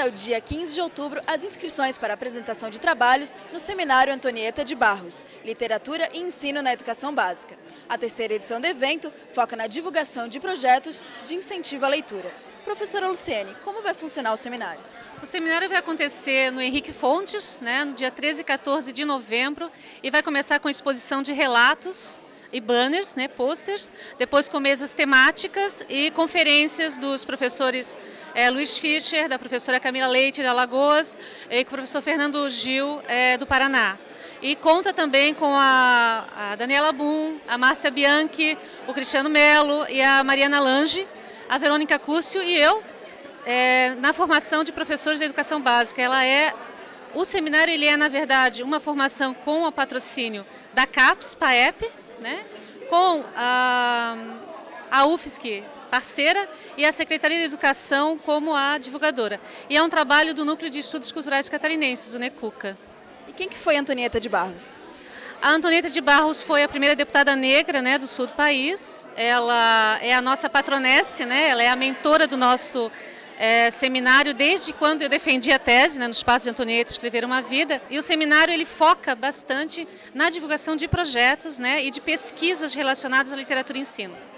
até o dia 15 de outubro as inscrições para apresentação de trabalhos no Seminário Antonieta de Barros, Literatura e Ensino na Educação Básica. A terceira edição do evento foca na divulgação de projetos de incentivo à leitura. Professora Luciene, como vai funcionar o seminário? O seminário vai acontecer no Henrique Fontes, no dia 13 e 14 de novembro, e vai começar com a exposição de relatos e banners, posters, depois com mesas temáticas e conferências dos professores Luiz Fischer, da professora Camila Leite, de Alagoas, e com o professor Fernando Gil, do Paraná. E conta também com a Daniela Boom, a Márcia Bianchi, o Cristiano Melo e a Mariana Lange, a Verônica Cúrcio e eu, na formação de professores de educação básica. O seminário ele é, na verdade, uma formação com o patrocínio da CAPS, PAEP, com a UFSC parceira e a Secretaria de Educação como a divulgadora. E é um trabalho do Núcleo de Estudos Culturais Catarinenses, o NECUCA. E quem que foi a Antonieta de Barros? A Antonieta de Barros foi a primeira deputada negra do sul do país. Ela é a nossa patronesse, ela é a mentora do nosso seminário desde quando eu defendi a tese no espaço de Antonieta, Escrever uma Vida. E o seminário ele foca bastante na divulgação de projetos e de pesquisas relacionadas à literatura e ensino.